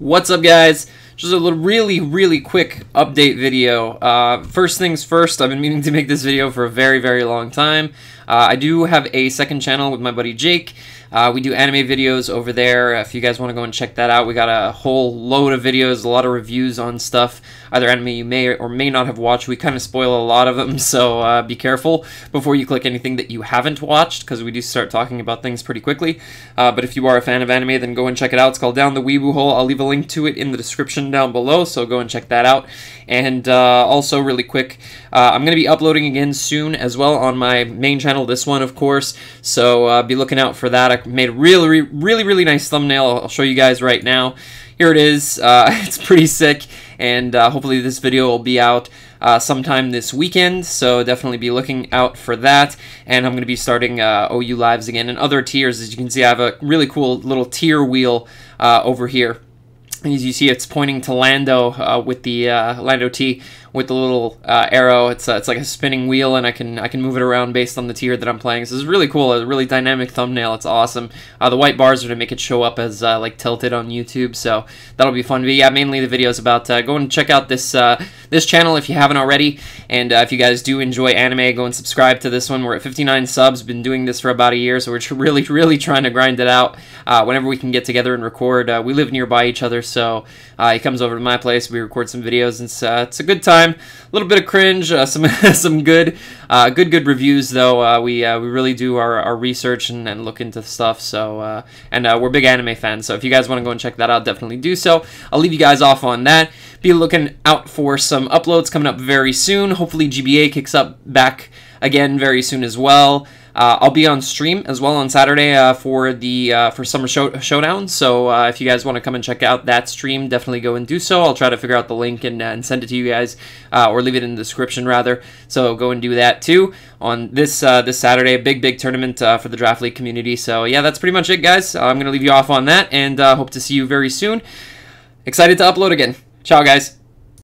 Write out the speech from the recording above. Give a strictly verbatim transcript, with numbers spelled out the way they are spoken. What's up, guys? Just a little really really quick update video. Uh, first things first, I've been meaning to make this video for a very very long time. uh, I do have a second channel with my buddy Jake. Uh, we do anime videos over there. If you guys want to go and check that out, we got a whole load of videos, a lot of reviews on stuff, either anime you may or may not have watched. We kind of spoil a lot of them, so uh, be careful before you click anything that you haven't watched, because we do start talking about things pretty quickly. Uh, but if you are a fan of anime, then go and check it out. It's called Down the WeeBooHole Hole. I'll leave a link to it in the description down below, so go and check that out. And uh, also, really quick, uh, I'm going to be uploading again soon as well on my main channel, this one, of course, so uh, be looking out for that. I made a really, really, really nice thumbnail. I'll show you guys right now. Here it is. Uh, it's pretty sick, and uh, hopefully this video will be out uh, sometime this weekend, so definitely be looking out for that. And I'm going to be starting uh, O U Lives again and other tiers. As you can see, I have a really cool little tier wheel uh, over here. As you see, it's pointing to Lando uh, with the uh, Lando T with the little uh, arrow. It's uh, it's like a spinning wheel, and I can I can move it around based on the tier that I'm playing. So it's really cool. A really dynamic thumbnail. It's awesome. Uh, the white bars are to make it show up as uh, like tilted on YouTube. So that'll be fun. But yeah, mainly the videos about uh, go and check out this uh, this channel if you haven't already. And uh, if you guys do enjoy anime, go and subscribe to this one. We're at fifty-nine subs. Been doing this for about a year, so we're really really trying to grind it out. Uh, whenever we can get together and record, uh, we live nearby each other. So So uh, he comes over to my place. We record some videos, and it's, uh, it's a good time. A little bit of cringe, uh, some some good, uh, good, good reviews though. Uh, we uh, we really do our, our research and, and look into stuff. So uh, and uh, we're big anime fans. So if you guys want to go and check that out, definitely do so. I'll leave you guys off on that. Be looking out for some uploads coming up very soon. Hopefully G B A kicks up back again very soon as well. Uh, I'll be on stream as well on Saturday uh, for the uh, for Summer Show Showdown. So uh, if you guys want to come and check out that stream, definitely go and do so. I'll try to figure out the link and, uh, and send it to you guys, uh, or leave it in the description rather. So go and do that too on this uh, this Saturday. Big big tournament uh, for the Draft League community. So yeah, that's pretty much it, guys. I'm gonna leave you off on that, and uh, hope to see you very soon. Excited to upload again. Ciao, guys.